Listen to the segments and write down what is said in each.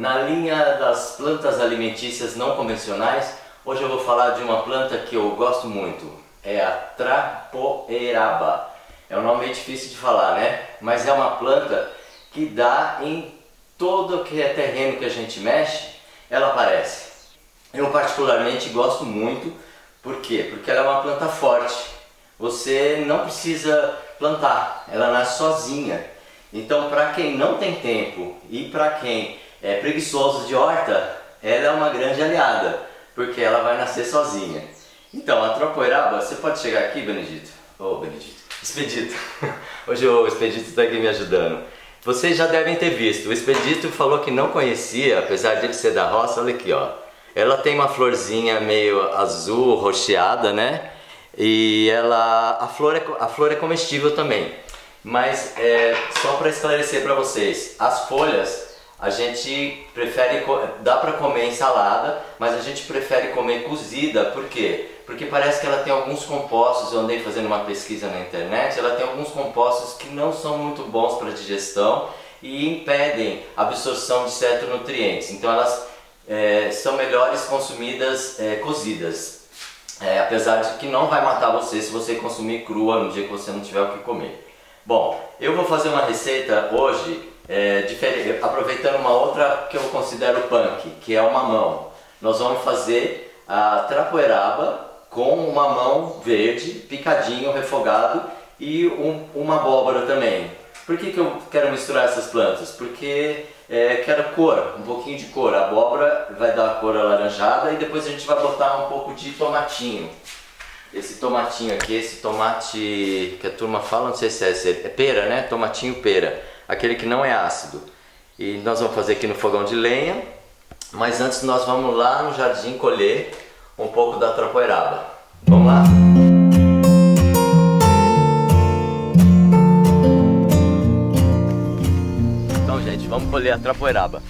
Na linha das plantas alimentícias não convencionais, hoje eu vou falar de uma planta que eu gosto muito. É a trapoeraba. É um nome meio difícil de falar, né? Mas é uma planta que dá em todo que é terreno que a gente mexe, ela aparece. Eu particularmente gosto muito. Por quê? Porque ela é uma planta forte. Você não precisa plantar, ela nasce sozinha. Então, para quem não tem tempo e para quem é preguiçoso de horta, ela é uma grande aliada, porque ela vai nascer sozinha. Então, a trapoeraba, você pode chegar aqui, Benedito? Ô, Benedito. Expedito. Hoje o Expedito está aqui me ajudando. Vocês já devem ter visto. O Expedito falou que não conhecia, apesar de ele ser da roça. Olha aqui, ó. Ela tem uma florzinha meio azul, rocheada, né? E ela, a flor é comestível também. Mas só para esclarecer para vocês, as folhas a gente prefere, dá para comer em salada, mas a gente prefere comer cozida. Por quê? Porque parece que ela tem alguns compostos, eu andei fazendo uma pesquisa na internet, ela tem alguns compostos que não são muito bons para digestão e impedem a absorção de certos nutrientes. Então elas são melhores consumidas cozidas, apesar de que não vai matar você se você consumir crua no dia que você não tiver o que comer. Bom, eu vou fazer uma receita hoje, aproveitando uma outra que eu considero punk, que é o mamão. Nós vamos fazer a trapoeraba com um mamão verde, picadinho, refogado, e uma abóbora também. Por que eu quero misturar essas plantas? Porque quero cor, um pouquinho de cor. A abóbora vai dar a cor alaranjada e depois a gente vai botar um pouco de tomatinho. Esse tomatinho aqui, esse tomate que a turma fala, não sei se é esse, é pera, né? Tomatinho pera, aquele que não é ácido. E nós vamos fazer aqui no fogão de lenha, mas antes nós vamos lá no jardim colher um pouco da trapoeraba. Vamos lá? Vamos colher a trapoeraba.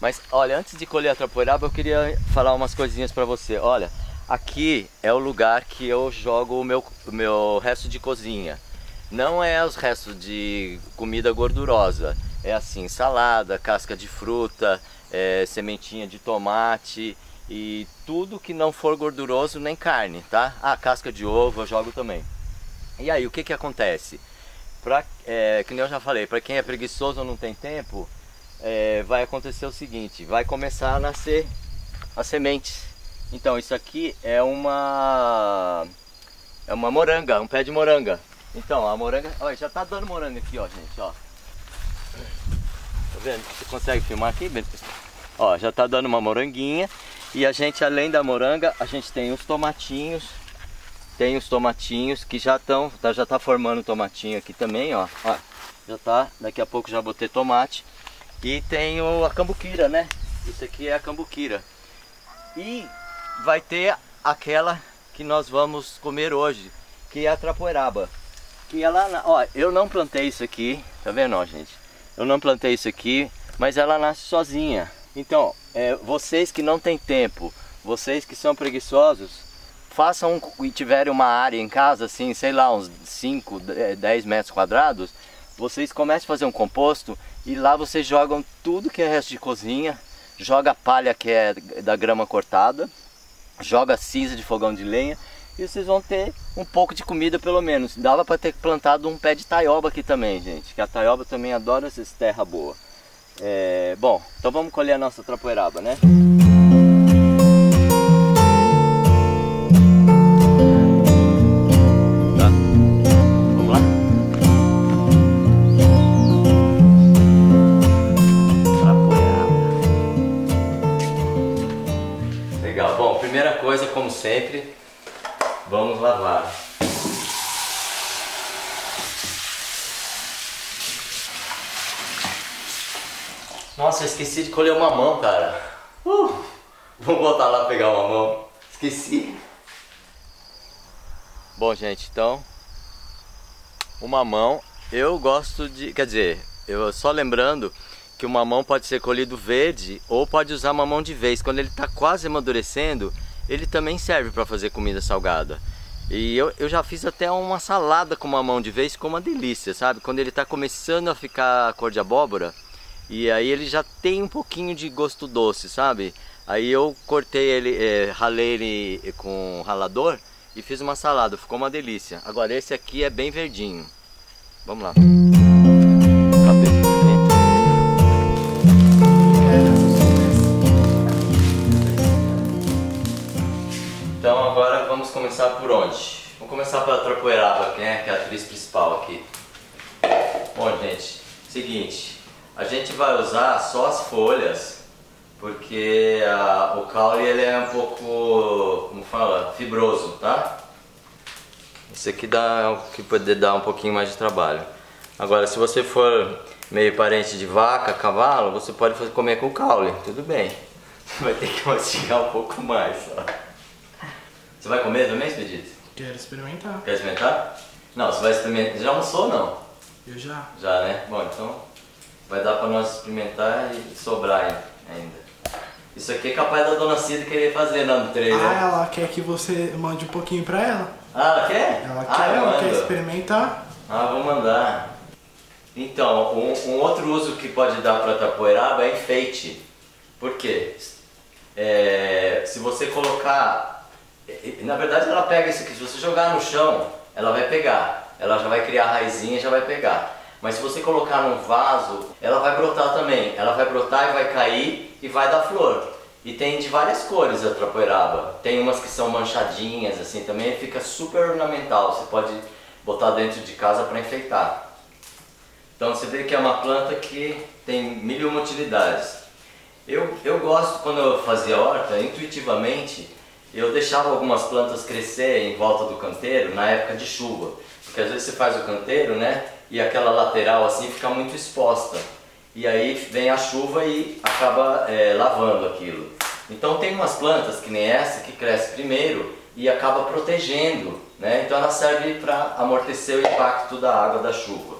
Mas olha, antes de colher a trapoeraba eu queria falar umas coisinhas pra você. Olha, aqui é o lugar que eu jogo o meu resto de cozinha. Não é os restos de comida gordurosa. É assim, salada, casca de fruta, sementinha de tomate e tudo que não for gorduroso, nem carne, tá? Ah, casca de ovo eu jogo também. E aí, o que que acontece? Que nem eu já falei, pra quem é preguiçoso ou não tem tempo, vai acontecer o seguinte, vai começar a nascer as sementes. Então isso aqui é uma moranga, um pé de moranga. Então a moranga, olha, já tá dando moranga aqui, ó, gente, ó. Tá vendo? Você consegue filmar aqui? Ó, já tá dando uma moranguinha. E a gente, além da moranga, a gente tem os tomatinhos. Tem os tomatinhos que já tá formando tomatinho aqui também, ó. Ó, já tá, daqui a pouco já botei tomate. E tem a cambuquira, né? Isso aqui é a cambuquira. E vai ter aquela que nós vamos comer hoje, que é a trapoeraba. Que ela, ó, eu não plantei isso aqui, tá vendo, ó, gente? Eu não plantei isso aqui, mas ela nasce sozinha. Então, vocês que não têm tempo, vocês que são preguiçosos, façam e tiverem uma área em casa, assim, sei lá, uns 5, 10 metros quadrados, vocês comecem a fazer um composto e lá vocês jogam tudo que é resto de cozinha, joga a palha que é da grama cortada, joga cinza de fogão de lenha e vocês vão ter um pouco de comida pelo menos. Dava para ter plantado um pé de taioba aqui também, gente, que a taioba também adora essas terra boa. Bom, então vamos colher a nossa trapoeraba, né? Como sempre, vamos lavar. Nossa, eu esqueci de colher o mamão, cara. Vou voltar lá pegar o mamão. Esqueci. Bom, gente, então o mamão eu gosto de, quer dizer, eu só lembrando que o mamão pode ser colhido verde ou pode usar mamão de vez. Quando ele está quase amadurecendo, ele também serve para fazer comida salgada. E eu já fiz até uma salada com mamão de vez, ficou uma delícia, sabe? Quando ele está começando a ficar cor de abóbora, E aí ele já tem um pouquinho de gosto doce, sabe? Aí eu cortei ele, ralei ele com ralador e fiz uma salada, ficou uma delícia. Agora esse aqui é bem verdinho. Vamos lá. Então agora vamos começar por onde? Vamos começar pela trapoeraba, né? Que é a atriz principal aqui. Bom, gente, seguinte, a gente vai usar só as folhas, porque o caule ele é um pouco, como fala, fibroso, tá? Isso aqui dá, que pode dar um pouquinho mais de trabalho. Agora, se você for meio parente de vaca, cavalo, você pode comer com caule, tudo bem. Vai ter que mastigar um pouco mais, ó. Você vai comer também, Expedito? Quero experimentar. Quer experimentar? Não, você vai experimentar. Já almoçou ou não? Eu já. Já, né? Bom, então vai dar pra nós experimentar e sobrar ainda. Isso aqui é capaz da dona Cida querer fazer no trailer. Ah, ela quer que você mande um pouquinho pra ela. Ah, ela quer? Ela quer, ela quer experimentar. Ah, vou mandar. Então, um outro uso que pode dar pra tapoeraba é enfeite. Por quê? Se você colocar... Na verdade ela pega isso aqui, se você jogar no chão, ela vai pegar. Ela já vai criar raizinha e já vai pegar. Mas se você colocar num vaso, ela vai brotar também. Ela vai brotar e vai cair e vai dar flor. E tem de várias cores a trapoeraba. Tem umas que são manchadinhas assim também, fica super ornamental. Você pode botar dentro de casa para enfeitar. Então você vê que é uma planta que tem mil e uma utilidades. Eu gosto, quando eu fazia horta, intuitivamente, eu deixava algumas plantas crescer em volta do canteiro na época de chuva. Porque às vezes você faz o canteiro, né? E aquela lateral assim fica muito exposta. E aí vem a chuva e acaba lavando aquilo. Então tem umas plantas que nem essa que cresce primeiro e acaba protegendo, né? Então ela serve para amortecer o impacto da água da chuva.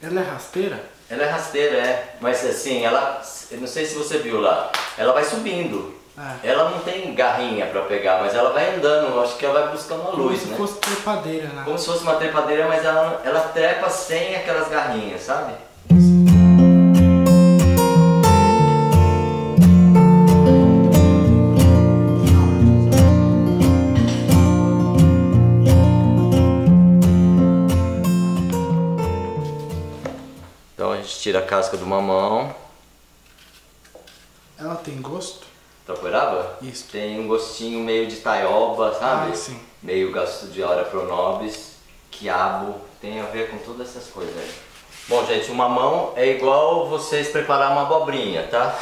Ela é rasteira? Ela é rasteira, é. Mas assim, ela, eu não sei se você viu lá, ela vai subindo. É. Ela não tem garrinha para pegar, mas ela vai andando, acho que ela vai buscando a luz, né? Como se fosse trepadeira, né? Como se fosse uma trepadeira, mas ela trepa sem aquelas garrinhas, sabe? Então a gente tira a casca do mamão. Ela tem gosto? Tapoeraba? Isso. Tem um gostinho meio de taioba, sabe? Ah, sim. Meio gosto de ora-pro-nobis, quiabo, tem a ver com todas essas coisas aí. Bom, gente, o mamão é igual vocês preparar uma abobrinha, tá?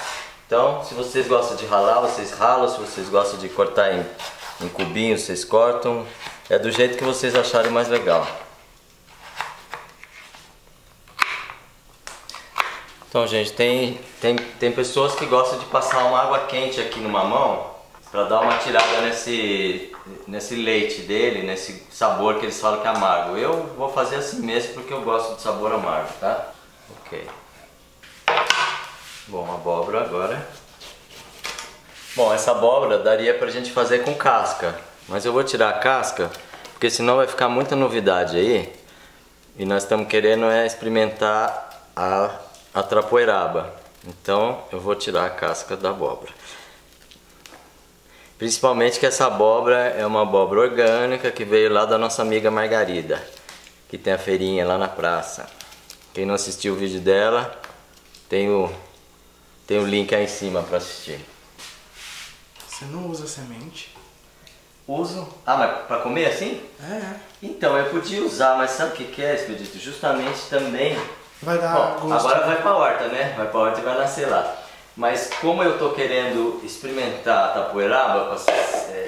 Então, se vocês gostam de ralar, vocês ralam, se vocês gostam de cortar em cubinhos, vocês cortam. É do jeito que vocês acharem mais legal. Então, gente, tem pessoas que gostam de passar uma água quente aqui no mamão para dar uma tirada nesse leite dele, nesse sabor que eles falam que é amargo. Eu vou fazer assim mesmo porque eu gosto de sabor amargo, tá? Ok. Bom, abóbora agora. Bom, essa abóbora daria pra gente fazer com casca, mas eu vou tirar a casca porque senão vai ficar muita novidade aí e nós estamos querendo experimentar a trapoeraba. Então eu vou tirar a casca da abóbora, principalmente que essa abóbora é uma abóbora orgânica que veio lá da nossa amiga Margarida, que tem a feirinha lá na praça. Quem não assistiu o vídeo dela, tem o link aí em cima para assistir. Você não usa semente? Uso. Ah, mas para comer assim? É. Então eu podia usar, mas sabe o que é, Expedito? Justamente também vai dar. Bom, agora vai pra horta, né? Vai pra horta e vai nascer lá. Mas como eu tô querendo experimentar a tapoeraba,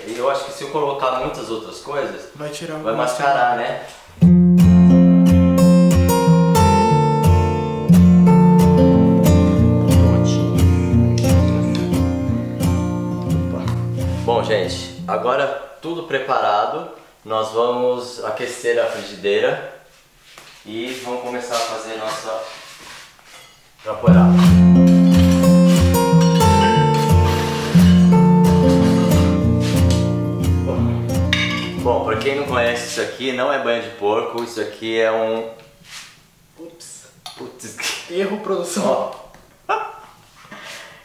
eu acho que se eu colocar muitas outras coisas, vai mascarar, né? Bom, gente, agora tudo preparado, nós vamos aquecer a frigideira e vamos começar a fazer nossa trapoeraba. Bom, para quem não conhece, isso aqui não é banho de porco, isso aqui é um... Ups! Putz! Erro, produção.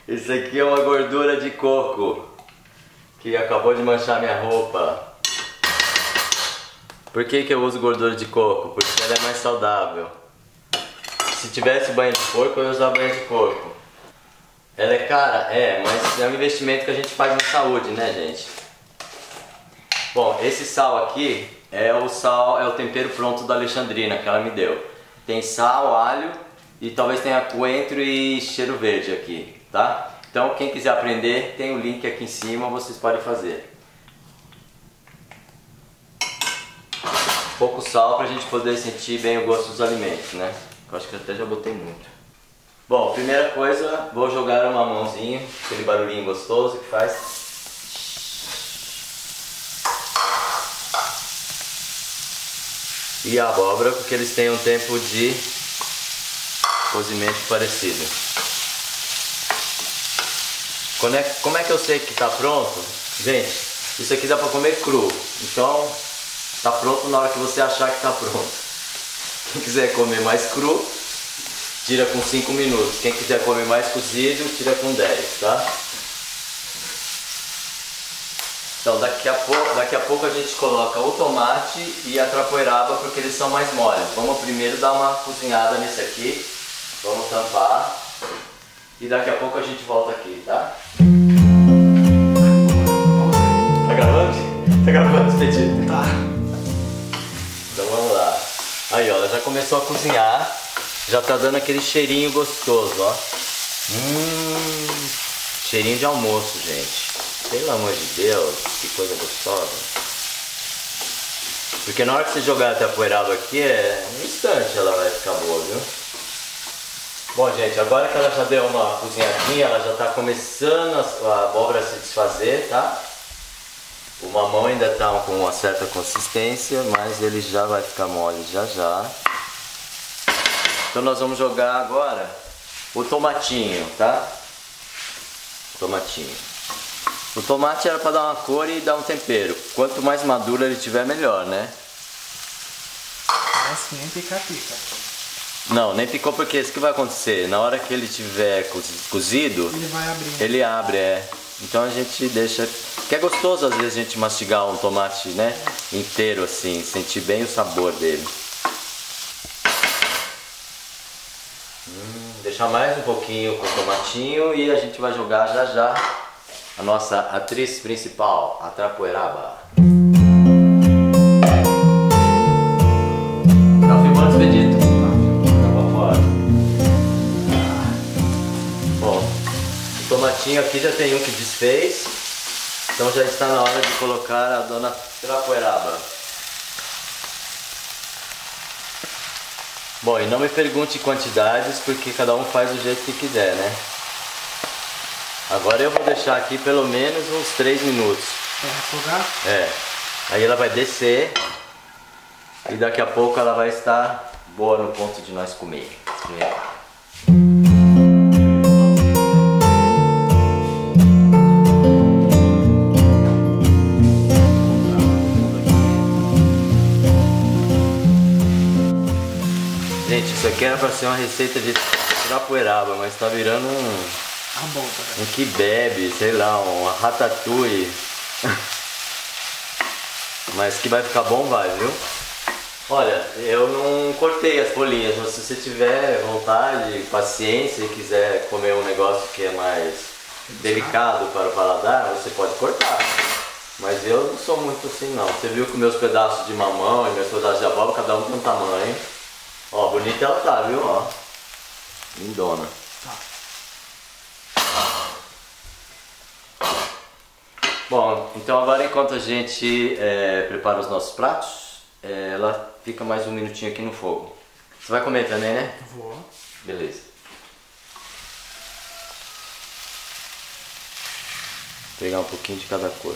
Isso aqui é uma gordura de coco que acabou de manchar minha roupa. Por que que eu uso gordura de coco? Porque ela é mais saudável. Se tivesse banho de porco, eu ia usar banho de porco. Ela é cara? É, mas é um investimento que a gente faz na saúde, né, gente? Bom, esse sal aqui é o sal, é o tempero pronto da Alexandrina que ela me deu. Tem sal, alho e talvez tenha coentro e cheiro verde aqui, tá? Então, quem quiser aprender, tem o link aqui em cima, vocês podem fazer. Pouco sal pra gente poder sentir bem o gosto dos alimentos, né? Eu acho que até já botei muito. Bom, primeira coisa, vou jogar uma mãozinha, aquele barulhinho gostoso que faz. E a abóbora, porque eles têm um tempo de cozimento parecido. Como é que eu sei que está pronto? Gente, isso aqui dá para comer cru, então está pronto na hora que você achar que está pronto. Quem quiser comer mais cru, tira com 5 minutos. Quem quiser comer mais cozido, tira com 10, tá? Então daqui a pouco a gente coloca o tomate e a trapoeraba porque eles são mais moles. Vamos primeiro dar uma cozinhada nesse aqui, vamos tampar e daqui a pouco a gente volta aqui, tá? Tá gravando? Tá gravando, Expedito? Tá. Então vamos lá. Aí ó, ela já começou a cozinhar, já tá dando aquele cheirinho gostoso, ó. Cheirinho de almoço, gente. Pelo amor de Deus, que coisa gostosa. Porque na hora que você jogar a tapoeraba aqui, é um instante ela vai ficar boa, viu? Bom, gente, agora que ela já deu uma cozinhadinha, ela já está começando a abóbora a se desfazer, tá? O mamão ainda está com uma certa consistência, mas ele já vai ficar mole já já. Então nós vamos jogar agora o tomatinho, tá? Tomatinho. O tomate era para dar uma cor e dar um tempero. Quanto mais maduro ele tiver, melhor, né? Parece que nem pica-pica. Não, nem picou porque isso que vai acontecer. Na hora que ele tiver cozido, ele vai abrir. Ele abre, é. Então a gente deixa. Que é gostoso às vezes a gente mastigar um tomate, né? Inteiro assim, sentir bem o sabor dele. Deixar mais um pouquinho com o tomatinho e a gente vai jogar já já a nossa atriz principal, a trapoeraba. Tá filmando, Benedito? Tá pra fora. Bom, o tomatinho aqui já tem um que desfez, então já está na hora de colocar a dona trapoeraba. Bom, e não me pergunte quantidades, porque cada um faz do jeito que quiser, né? Agora eu vou deixar aqui pelo menos uns 3 minutos. Para refogar? É. Aí ela vai descer e daqui a pouco ela vai estar boa no ponto de nós comer. Gente, isso aqui era para ser uma receita de trapoeraba, mas está virando um... um que bebe, sei lá, uma ratatouille. Mas que vai ficar bom, vai, viu? Olha, eu não cortei as folhinhas, mas se você tiver vontade, paciência e quiser comer um negócio que é mais delicado para o paladar, você pode cortar. Mas eu não sou muito assim não. Você viu que meus pedaços de mamão e meus pedaços de abóbora, cada um tem um tamanho. Ó, bonita ela tá, viu? Ó, lindona. Bom, então agora enquanto a gente prepara os nossos pratos, ela fica mais um minutinho aqui no fogo. Você vai comer também, né? Vou. Beleza. Vou pegar um pouquinho de cada cor.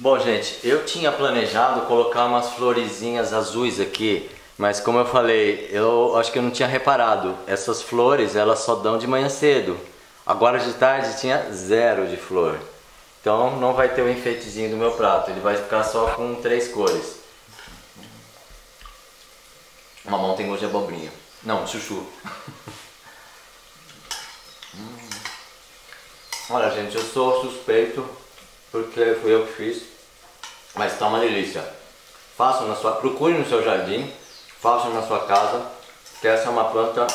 Bom, gente, eu tinha planejado colocar umas florezinhas azuis aqui, mas como eu falei, eu acho que eu não tinha reparado. Essas flores, elas só dão de manhã cedo. Agora de tarde tinha 0 de flor, então não vai ter o enfeitezinho do meu prato, ele vai ficar só com 3 cores. Mamão tem gosto de abobrinha. Não, chuchu. Olha, gente, eu sou suspeito porque fui eu que fiz, mas tá uma delícia. Façam na sua, procurem no seu jardim, façam na sua casa, que essa é uma planta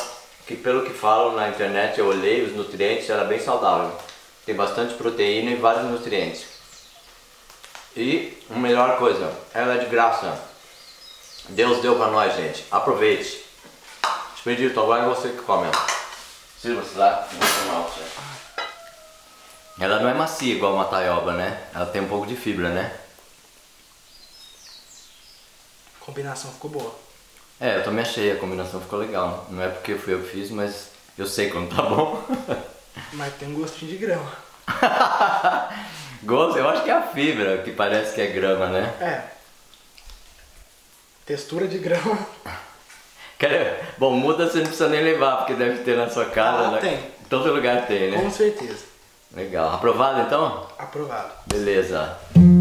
que, pelo que falam na internet, eu olhei os nutrientes, ela é bem saudável. Tem bastante proteína e vários nutrientes. E a melhor coisa, ela é de graça. Deus deu pra nós, gente. Aproveite. Expedito, agora é você que come. Sirva-se lá. Ela não é macia igual uma taioba, né? Ela tem um pouco de fibra, né? A combinação ficou boa. É, eu também achei, a combinação ficou legal. Não é porque fui eu que fiz, mas eu sei quando tá bom. Mas tem um gostinho de grama. Gosto? Eu acho que é a fibra que parece que é grama, né? É. Textura de grama. Cara, bom, muda você não precisa nem levar, porque deve ter na sua casa. Ah, na... tem. Em todo lugar tem, né? Com certeza. Legal. Aprovado então? Aprovado. Beleza.